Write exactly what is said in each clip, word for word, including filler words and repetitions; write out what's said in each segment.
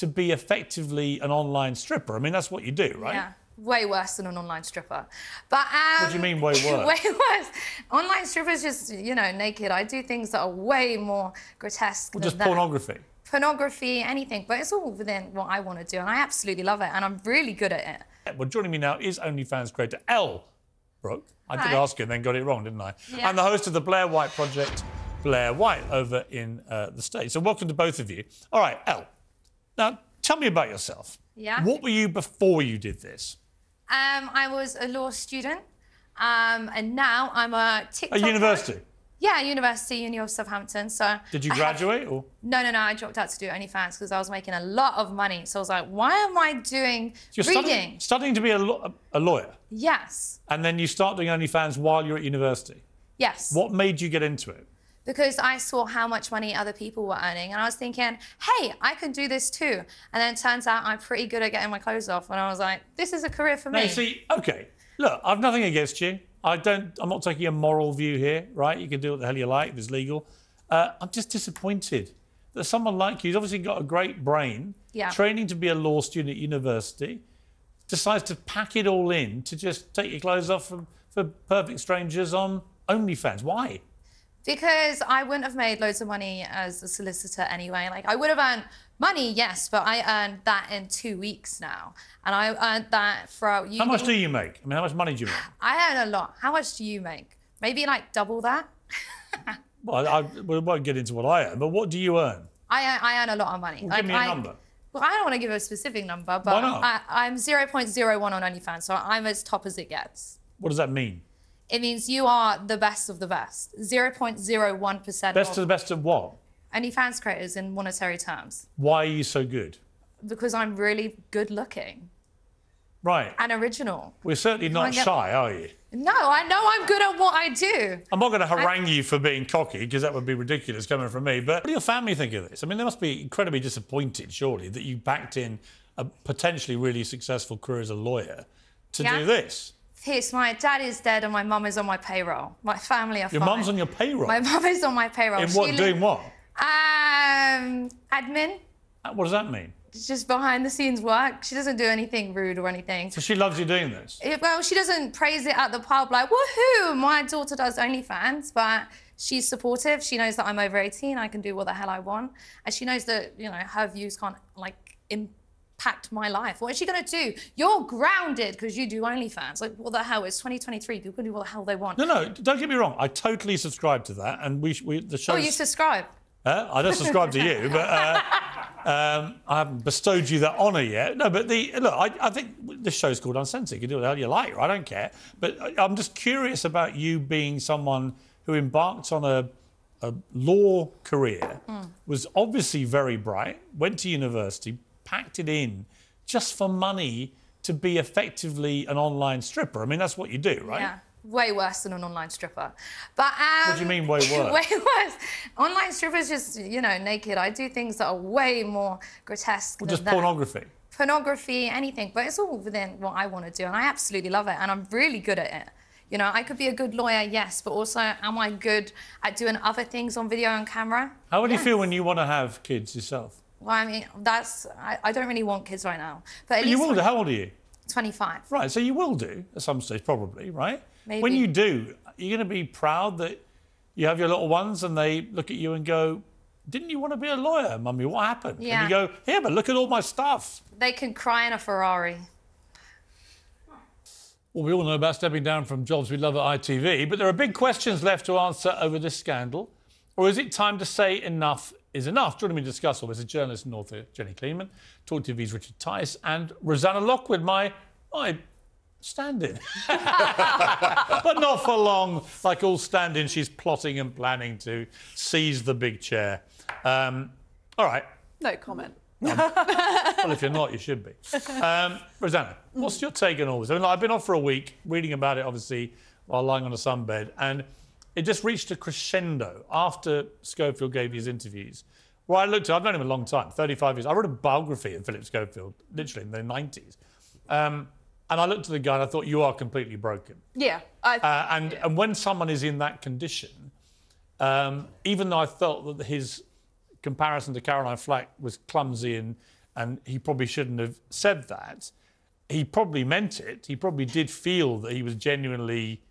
to be effectively an online stripper. I mean, that's what you do, right? Yeah. Way worse than an online stripper. But um, what do you mean way worse? Way worse. Online strippers just, you know, naked. I do things that are way more grotesque well, than just that. pornography. Pornography, anything. But it's all within what I want to do, and I absolutely love it, and I'm really good at it. Well, joining me now is OnlyFans creator Elle Brooke. I Hi. did ask you and then got it wrong, didn't I? Yeah. And the host of the Blair White Project, Blair White, over in uh, the States. So welcome to both of you. All right, Elle, now tell me about yourself. Yeah. What were you before you did this? Um, I was a law student, um, and now I'm a TikTok... At university? Coach. Yeah, university, Uni of Southampton, so... Did you graduate, have... or...? No, no, no, I dropped out to do OnlyFans because I was making a lot of money, so I was like, why am I doing so you're reading? Studying, studying to be a, lo a lawyer? Yes. And then you start doing OnlyFans while you're at university? Yes. What made you get into it? Because I saw how much money other people were earning, and I was thinking, hey, I can do this too. And then it turns out I'm pretty good at getting my clothes off, and I was like, this is a career for me. No, see, OK, look, I've nothing against you. I don't, I'm not taking a moral view here, right? You can do what the hell you like if it's legal. Uh, I'm just disappointed that someone like you, who's obviously got a great brain, yeah. training to be a law student at university, decides to pack it all in to just take your clothes off for, for perfect strangers on OnlyFans. Why? Because I wouldn't have made loads of money as a solicitor anyway. Like, I would have earned money, yes, but I earned that in two weeks now. And I earned that throughout uni. How much do you make? I mean, how much money do you make? I earn a lot. How much do you make? Maybe, like, double that? Well, I, I we won't get into what I earn, but what do you earn? I earn, I earn a lot of money. Well, like, give me a I, number. Well, I don't want to give a specific number, but Why not? I, I'm zero point zero one on OnlyFans, so I'm as top as it gets. What does that mean? It means you are the best of the best. zero point zero one percent. Best of the best of what? OnlyFans creators in monetary terms. Why are you so good? Because I'm really good looking. Right. And original. We're certainly not get... shy, are you? No, I know I'm good at what I do. I'm not going to harangue I... you for being cocky, because that would be ridiculous coming from me. But what do your family think of this? I mean, they must be incredibly disappointed, surely, that you backed in a potentially really successful career as a lawyer to yeah. do this. It's my dad is dead and my mum is on my payroll. My family are fine. Your mum's on your payroll? My mum is on my payroll. In what, she doing what? Um, admin. What does that mean? It's just behind the scenes work. She doesn't do anything rude or anything. So she loves you doing this? It, well, she doesn't praise it at the pub like, woohoo, my daughter does OnlyFans, but she's supportive. She knows that I'm over eighteen, I can do what the hell I want. And she knows that, you know, her views can't, like, impact Packed my life. What is she going to do? You're grounded because you do OnlyFans. Like, what the hell? It's twenty twenty-three. People can do what the hell they want. No, no, don't get me wrong. I totally subscribe to that, and we, we the show. Oh, you subscribe? Uh, I don't subscribe to you, but uh, um, I haven't bestowed you that honour yet. No, but the look, I, I think this show's called Uncensored. You can do what the hell you like. I don't care. But I'm just curious about you being someone who embarked on a. a law career, mm. was obviously very bright, went to university, packed it in just for money to be effectively an online stripper. I mean, that's what you do, right? Yeah, way worse than an online stripper. But um, what do you mean way worse? Way worse. Online strippers just, you know, naked. I do things that are way more grotesque well, than just that. pornography? Pornography, anything. But it's all within what I want to do, and I absolutely love it, and I'm really good at it. You know, I could be a good lawyer, yes, but also am I good at doing other things on video and camera? How would yes. you feel when you want to have kids yourself? Well, I mean, that's... I, I don't really want kids right now. But, at but least you will do. How old are you? twenty-five. Right, so you will do at some stage, probably, right? Maybe. When you do, you're going to be proud that you have your little ones and they look at you and go, didn't you want to be a lawyer, Mummy? What happened? Yeah. And you go, yeah, but look at all my stuff. They can cry in a Ferrari. Well, we all know about stepping down from jobs we love at I T V, but there are big questions left to answer over this scandal. Or is it time to say enough is enough? Joining me to discuss all this is journalist and author Jenny Kleeman, Talk T V's Richard Tice, and Rosanna Lockwood, my, my stand-in. But not for long. Like all stand-in, she's plotting and planning to seize the big chair. Um, all right. No comment. Um, well, if you're not, you should be. Um, Rosanna, what's your take on all this? I mean, like, I've been off for a week, reading about it, obviously, while lying on a sunbed, and it just reached a crescendo after Schofield gave his interviews. Well, I looked at, I've known him a long time, thirty-five years. I wrote a biography of Phillip Schofield, literally, in the nineties. Um, and I looked at the guy and I thought, you are completely broken. Yeah. I uh, and, yeah. and when someone is in that condition, um, even though I felt that his comparison to Caroline Flack was clumsy and and he probably shouldn't have said that. He probably meant it. He probably did feel that he was genuinely,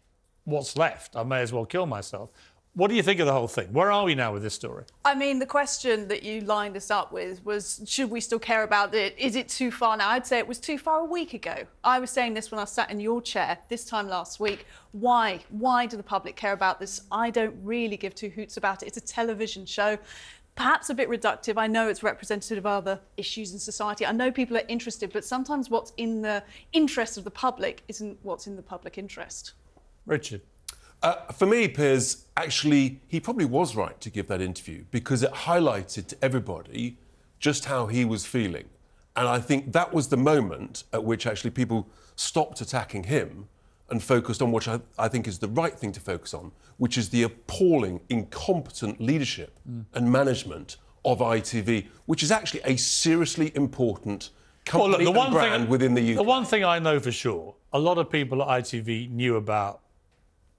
what's left? I may as well kill myself. What do you think of the whole thing? Where are we now with this story? I mean, the question that you lined us up with was, should we still care about it? Is it too far now? I'd say it was too far a week ago. I was saying this when I sat in your chair this time last week. Why? Why do the public care about this? I don't really give two hoots about it. It's a television show. Perhaps a bit reductive. I know it's representative of other issues in society. I know people are interested, but sometimes what's in the interest of the public isn't what's in the public interest. Richard. Uh, for me, Piers, actually, he probably was right to give that interview because it highlighted to everybody just how he was feeling. And I think that was the moment at which actually people stopped attacking him and focused on what I, I think is the right thing to focus on, which is the appalling, incompetent leadership mm. and management of I T V, which is actually a seriously important company well, look, the and one brand thing, within the U K. The one thing I know for sure, a lot of people at I T V knew about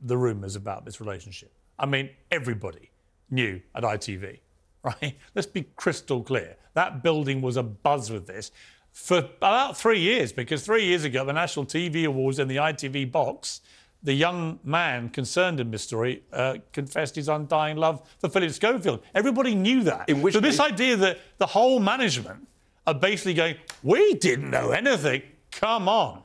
the rumours about this relationship. I mean, everybody knew at I T V, right? Let's be crystal clear. That building was abuzz with this for about three years, because three years ago, the National T V Awards in the I T V box, the young man concerned in this story uh, confessed his undying love for Phillip Schofield. Everybody knew that. In which so this idea that the whole management are basically going, we didn't know anything, come on.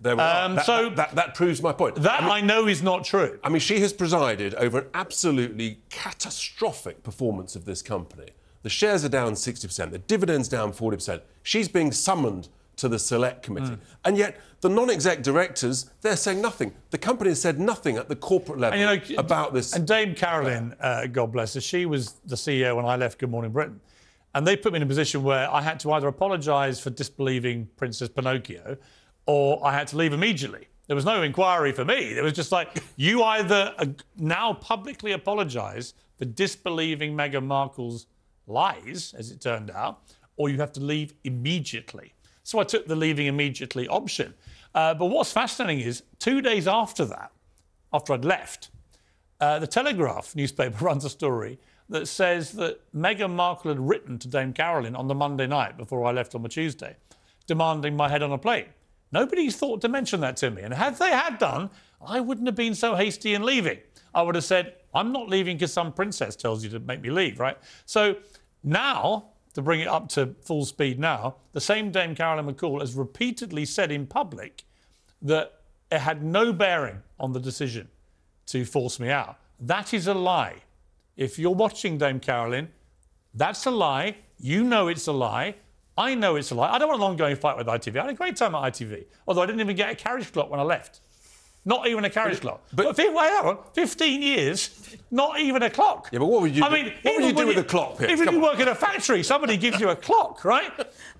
There we um, are. That, so that, that, that proves my point. That I, mean, I know is not true. I mean, she has presided over an absolutely catastrophic performance of this company. The shares are down sixty percent, the dividends down forty percent. She's being summoned to the select committee. Mm. And yet the non-exec directors, they're saying nothing. The company has said nothing at the corporate level and, you know, about this. And Dame Carolyn, uh, God bless her, she was the C E O when I left Good Morning Britain. And they put me in a position where I had to either apologise for disbelieving Princess Pinocchio or I had to leave immediately. There was no inquiry for me. It was just like, you either now publicly apologise for disbelieving Meghan Markle's lies, as it turned out, or you have to leave immediately. So I took the leaving immediately option. Uh, but what's fascinating is, two days after that, after I'd left, uh, the Telegraph newspaper runs a story that says that Meghan Markle had written to Dame Carolyn on the Monday night before I left on the Tuesday, demanding my head on a plate. Nobody's thought to mention that to me. And had they had done, I wouldn't have been so hasty in leaving. I would have said, I'm not leaving because some princess tells you to make me leave, right? So now, to bring it up to full speed now, the same Dame Carolyn McCall has repeatedly said in public that it had no bearing on the decision to force me out. That is a lie. If you're watching, Dame Carolyn, that's a lie. You know it's a lie. I know it's a lie. I don't want an ongoing fight with I T V. I had a great time at I T V, although I didn't even get a carriage clock when I left. Not even a carriage clock. But, but well, fifteen years, not even a clock. Yeah, but what would you I do, mean, what would you do you, with a clock? Here? Even Come if you on. work in a factory, somebody gives you a clock, right?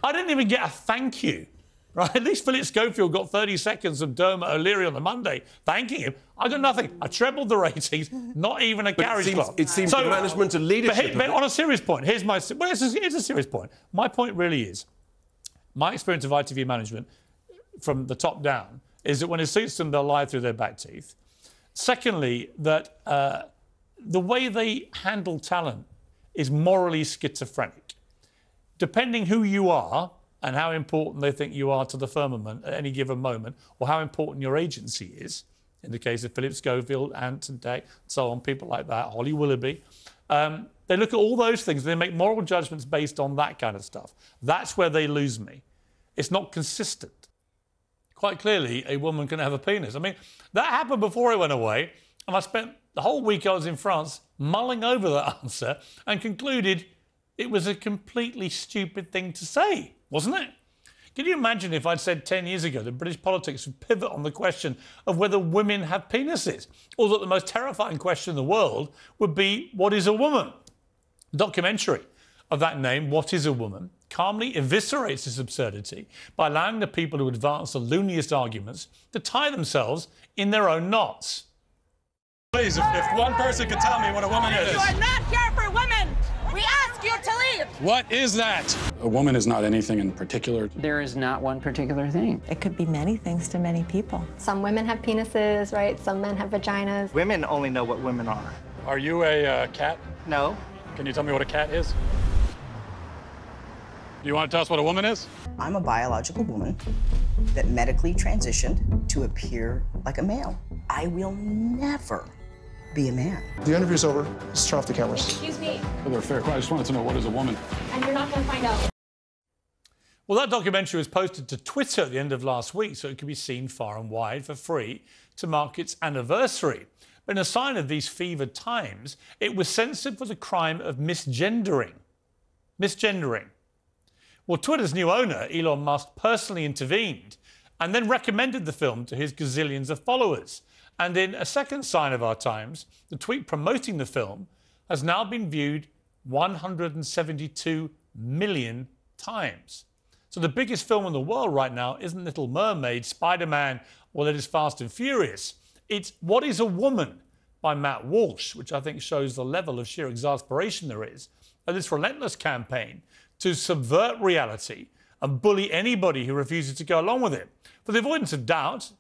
I didn't even get a thank you, right? At least Phillip Schofield got thirty seconds of Dermot O'Leary on the Monday thanking him. I got nothing. I trebled the ratings, not even a but carriage it seems, clock. It seems so, the management and leadership... But, he, but on a serious point, here's my... Well, it's a, it's a serious point. My point really is, my experience of I T V management from the top down is that when it suits them, they'll lie through their back teeth. Secondly, that uh, the way they handle talent is morally schizophrenic. Depending who you are and how important they think you are to the firmament at any given moment, or how important your agency is, in the case of Phillip Schofield, Ant and Dec, so on, people like that, Holly Willoughby, um, they look at all those things and they make moral judgments based on that kind of stuff. That's where they lose me. It's not consistent. Quite clearly, a woman can have a penis. I mean, that happened before I went away, and I spent the whole week I was in France mulling over that answer and concluded it was a completely stupid thing to say, wasn't it? Can you imagine if I'd said ten years ago that British politics would pivot on the question of whether women have penises, or that the most terrifying question in the world would be, what is a woman? A documentary of that name, What Is a Woman, calmly eviscerates this absurdity by allowing the people who advance the looniest arguments to tie themselves in their own knots. Please, if, if one person could tell me what a woman is... You are not here for women! We ask you to leave! What is that? A woman is not anything in particular. There is not one particular thing. It could be many things to many people. Some women have penises, right? Some men have vaginas. Women only know what women are. Are you a uh, cat? No. Can you tell me what a cat is? Do you want to tell us what a woman is? I'm a biological woman that medically transitioned to appear like a male. I will never be a man. The interview's over. Let's turn off the cameras. Excuse me. Well, they're fair. I just wanted to know, what is a woman? And you're not going to find out. Well, that documentary was posted to Twitter at the end of last week, so it could be seen far and wide for free to mark its anniversary. But in a sign of these fevered times, it was censored for the crime of misgendering. Misgendering. Well, Twitter's new owner, Elon Musk, personally intervened and then recommended the film to his gazillions of followers. And in a second sign of our times, the tweet promoting the film has now been viewed one hundred seventy-two million times. So the biggest film in the world right now isn't Little Mermaid, Spider-Man, or that is Fast and Furious. It's What Is a Woman by Matt Walsh, which I think shows the level of sheer exasperation there is at this relentless campaign to subvert reality and bully anybody who refuses to go along with it. For the avoidance of doubt,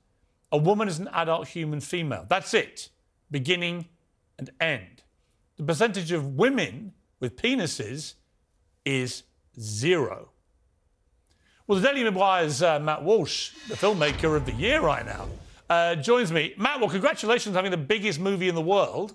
a woman is an adult human female. That's it. Beginning and end. The percentage of women with penises is zero. Well, the Daily Mirror's uh, Matt Walsh, the filmmaker of the year right now, uh, joins me. Matt, well, congratulations on having the biggest movie in the world.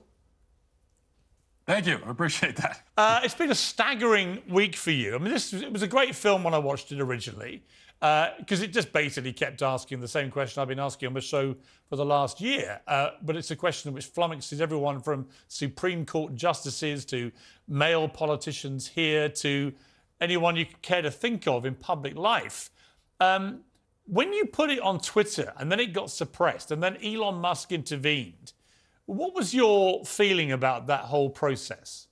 Thank you. I appreciate that. Uh, it's been a staggering week for you. I mean, this it was a great film when I watched it originally, because uh, it just basically kept asking the same question I've been asking on the show for the last year. Uh, but it's a question which flummoxes everyone from Supreme Court justices to male politicians here to anyone you care to think of in public life. Um, when you put it on Twitter and then it got suppressed and then Elon Musk intervened, what was your feeling about that whole process?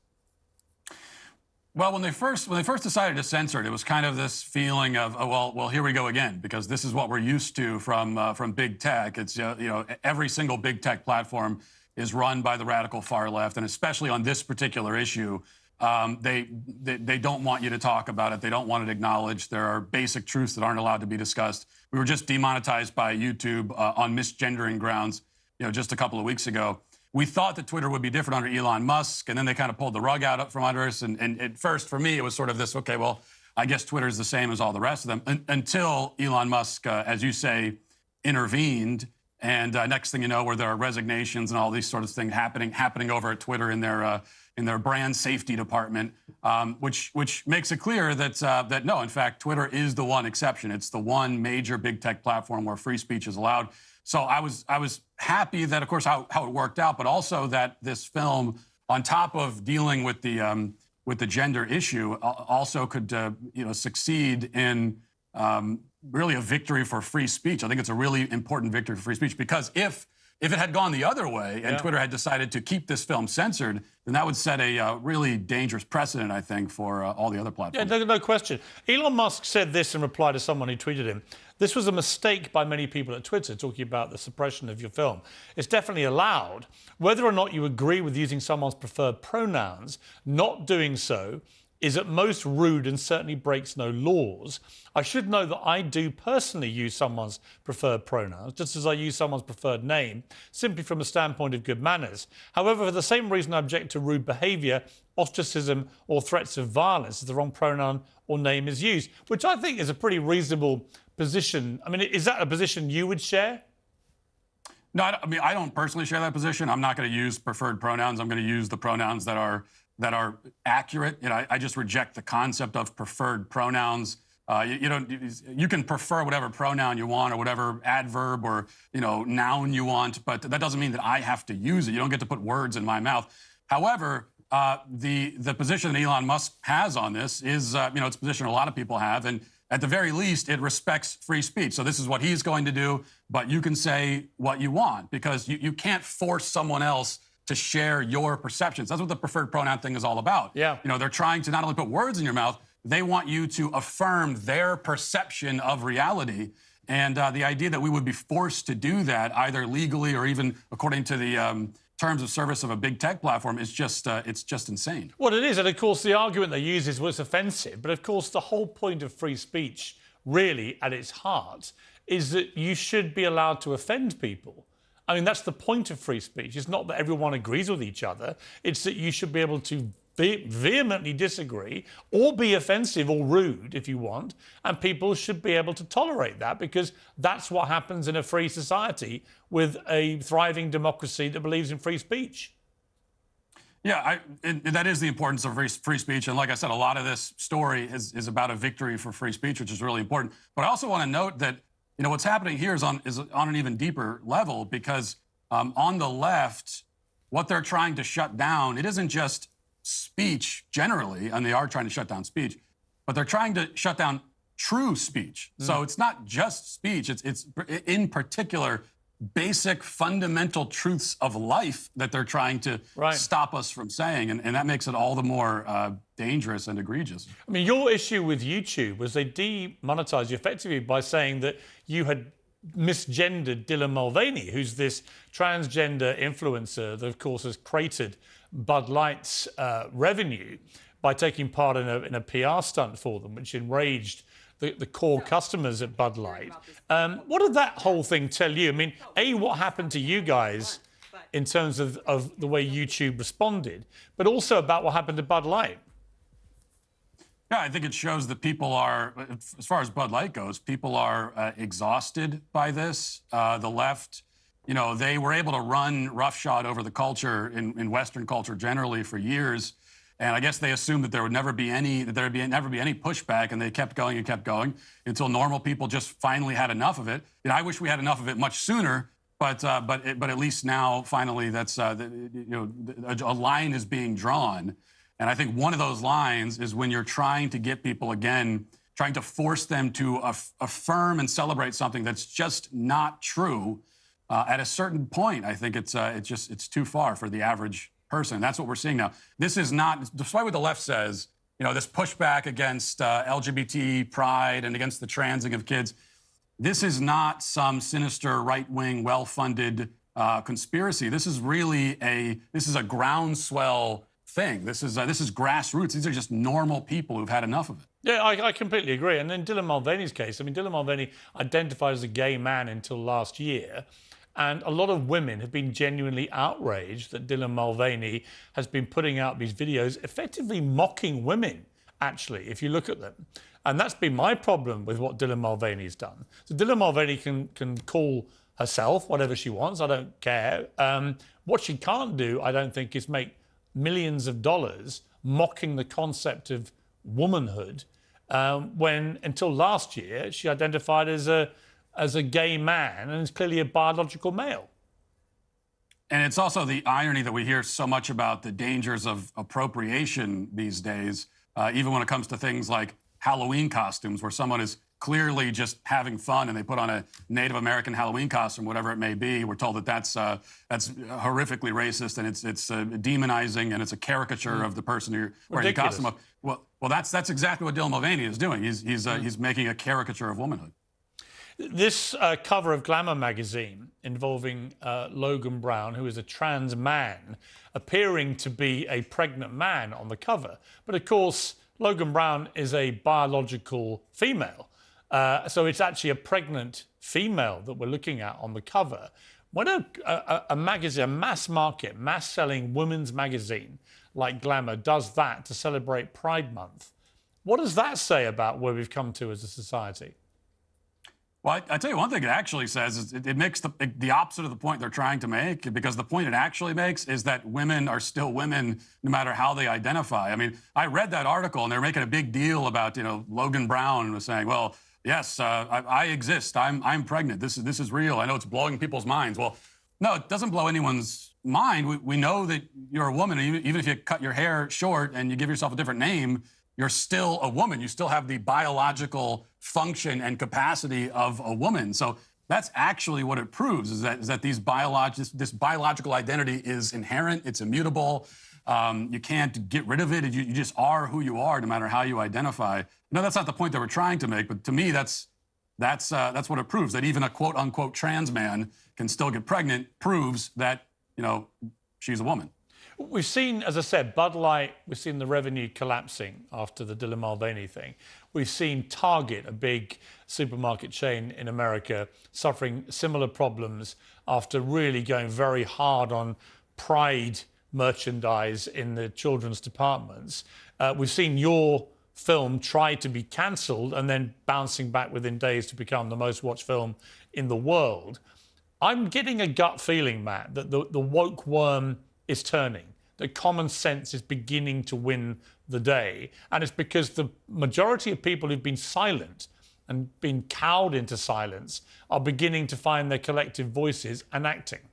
Well, when they first when they first decided to censor it, it was kind of this feeling of, oh, well, well, here we go again, because this is what we're used to from uh, from big tech. It's uh, you know, every single big tech platform is run by the radical far left, and especially on this particular issue. Um, they, they they don't want you to talk about it. They don't want it acknowledged. There are basic truths that aren't allowed to be discussed. We were just demonetized by YouTube uh, on misgendering grounds, you know, just a couple of weeks ago. We thought that Twitter would be different under Elon Musk, and then they kind of pulled the rug out from under us. And, and at first, for me, it was sort of this, okay, well, I guess Twitter's the same as all the rest of them, un until Elon Musk, uh, as you say, intervened. And uh, next thing you know, where there are resignations and all these sort of things happening happening over at Twitter in their uh, in their brand safety department, um, which which makes it clear that uh, that no, in fact, Twitter is the one exception. It's the one major big tech platform where free speech is allowed. So I was I was happy that, of course, how how it worked out, but also that this film, on top of dealing with the um, with the gender issue, also could uh, you know succeed in. Um, really a victory for free speech. I think it's a really important victory for free speech, because if if it had gone the other way and yeah. Twitter had decided to keep this film censored, then that would set a uh, really dangerous precedent, I think, for uh, all the other platforms. Yeah, no, no question. Elon Musk said this in reply to someone who tweeted him. This was a mistake by many people at Twitter, talking about the suppression of your film. It's definitely allowed. Whether or not you agree with using someone's preferred pronouns, not doing so is at most rude and certainly breaks no laws. I should know that I do personally use someone's preferred pronouns, just as I use someone's preferred name, simply from a standpoint of good manners. However, for the same reason I object to rude behaviour, ostracism or threats of violence if the wrong pronoun or name is used, which I think is a pretty reasonable position. I mean, is that a position you would share? No, I, I mean, I don't personally share that position. I'm not going to use preferred pronouns. I'm going to use the pronouns that are that are accurate. You know, I, I just reject the concept of preferred pronouns. Uh, you, you don't. You, you can prefer whatever pronoun you want or whatever adverb or you know noun you want, but that doesn't mean that I have to use it. You don't get to put words in my mouth. However, uh, the the position that Elon Musk has on this is uh, you know it's a position a lot of people have, and at the very least, it respects free speech. So this is what he's going to do, but you can say what you want, because you you can't force someone else to share your perceptions. That's what the preferred pronoun thing is all about. Yeah. You know, they're trying to not only put words in your mouth, they want you to affirm their perception of reality. And uh, the idea that we would be forced to do that, either legally or even according to the um, terms of service of a big tech platform, is just, uh, it's just insane. Well, it is. And, of course, the argument they use is, well, it's offensive. But, of course, the whole point of free speech, really, at its heart, is that you should be allowed to offend people. I mean, that's the point of free speech. It's not that everyone agrees with each other. It's that you should be able to ve vehemently disagree or be offensive or rude if you want, and people should be able to tolerate that, because that's what happens in a free society with a thriving democracy that believes in free speech. Yeah, I, and that is the importance of free speech. And like I said, a lot of this story is, is about a victory for free speech, which is really important. But I also want to note that, you know, what's happening here is on, is on an even deeper level, because um, on the left, what they're trying to shut down, it isn't just speech generally, and they are trying to shut down speech, but they're trying to shut down true speech. Mm. So it's not just speech. It's, it's in particular basic fundamental truths of life that they're trying to right. stop us from saying, and, and that makes it all the more uh, dangerous and egregious. I mean, your issue with YouTube was they demonetized you effectively by saying that you had misgendered Dylan Mulvaney, who's this transgender influencer that, of course, has cratered Bud Light's uh, revenue by taking part in a, in a P R stunt for them, which enraged The, the core customers at Bud Light. Um, what did that whole thing tell you? I mean, A, what happened to you guys in terms of, of the way YouTube responded, but also about what happened to Bud Light? Yeah, I think it shows that people are, as far as Bud Light goes, people are uh, exhausted by this. Uh, the left, you know, they were able to run roughshod over the culture, in, in Western culture generally, for years. And I guess they assumed that there would never be any, that there would be, never be any pushback, and they kept going and kept going until normal people just finally had enough of it. You know, I wish we had enough of it much sooner, but uh, but it, but at least now finally that's uh, the, you know a, a line is being drawn, and I think one of those lines is when you're trying to get people again, trying to force them to aff affirm and celebrate something that's just not true. Uh, at a certain point, I think it's uh, it's just it's too far for the average person. That's what we're seeing now. This is not, despite what the left says, you know, this pushback against uh, L G B T pride and against the transing of kids, this is not some sinister right-wing, well-funded uh, conspiracy. This is really a, this is a groundswell thing. This is, uh, this is grassroots. These are just normal people who've had enough of it. Yeah, I, I completely agree. And in Dylan Mulvaney's case, I mean, Dylan Mulvaney identified as a gay man until last year. And a lot of women have been genuinely outraged that Dylan Mulvaney has been putting out these videos effectively mocking women, actually, if you look at them. And that's been my problem with what Dylan Mulvaney's done. So Dylan Mulvaney can, can call herself whatever she wants. I don't care. Um, what she can't do, I don't think, is make millions of dollars mocking the concept of womanhood um, when, until last year, she identified as a... as a gay man, and is clearly a biological male. And it's also the irony that we hear so much about the dangers of appropriation these days, uh, even when it comes to things like Halloween costumes, where someone is clearly just having fun and they put on a Native American Halloween costume, whatever it may be. We're told that that's, uh, that's horrifically racist, and it's, it's uh, demonizing, and it's a caricature mm. of the person you're wearing the costume of. Well, well that's, that's exactly what Dylan Mulvaney is doing. He's, he's, uh, mm. he's making a caricature of womanhood. This uh, cover of Glamour magazine involving uh, Logan Brown, who is a trans man, appearing to be a pregnant man on the cover. But, of course, Logan Brown is a biological female. Uh, so it's actually a pregnant female that we're looking at on the cover. When a, a, a magazine, a mass market, mass-selling women's magazine like Glamour does that to celebrate Pride Month, what does that say about where we've come to as a society? Well, I, I tell you one thing it actually says is it, it makes the, the opposite of the point they're trying to make, because the point it actually makes is that women are still women no matter how they identify. I mean, I read that article and they're making a big deal about, you know, Logan Brown was saying, well, yes, uh, I, I exist. I'm, I'm pregnant. This is, this is real. I know it's blowing people's minds. Well, no, it doesn't blow anyone's mind. We, we know that you're a woman. Even, even if you cut your hair short and you give yourself a different name, you're still a woman. You still have the biological function and capacity of a woman. So that's actually what it proves, is that, is that these biolog this, this biological identity is inherent, it's immutable. Um, you can't get rid of it. You, you just are who you are no matter how you identify. No, that's not the point that we're trying to make, but to me, that's, that's, uh, that's what it proves, that even a quote-unquote trans man can still get pregnant, proves that, you know, she's a woman. We've seen, as I said, Bud Light, we've seen the revenue collapsing after the Dylan Mulvaney thing. We've seen Target, a big supermarket chain in America, suffering similar problems after really going very hard on pride merchandise in the children's departments. Uh, we've seen your film try to be cancelled and then bouncing back within days to become the most watched film in the world. I'm getting a gut feeling, Matt, that the, the woke worm is turning, that common sense is beginning to win the day. And it's because the majority of people who've been silent and been cowed into silence are beginning to find their collective voices and acting.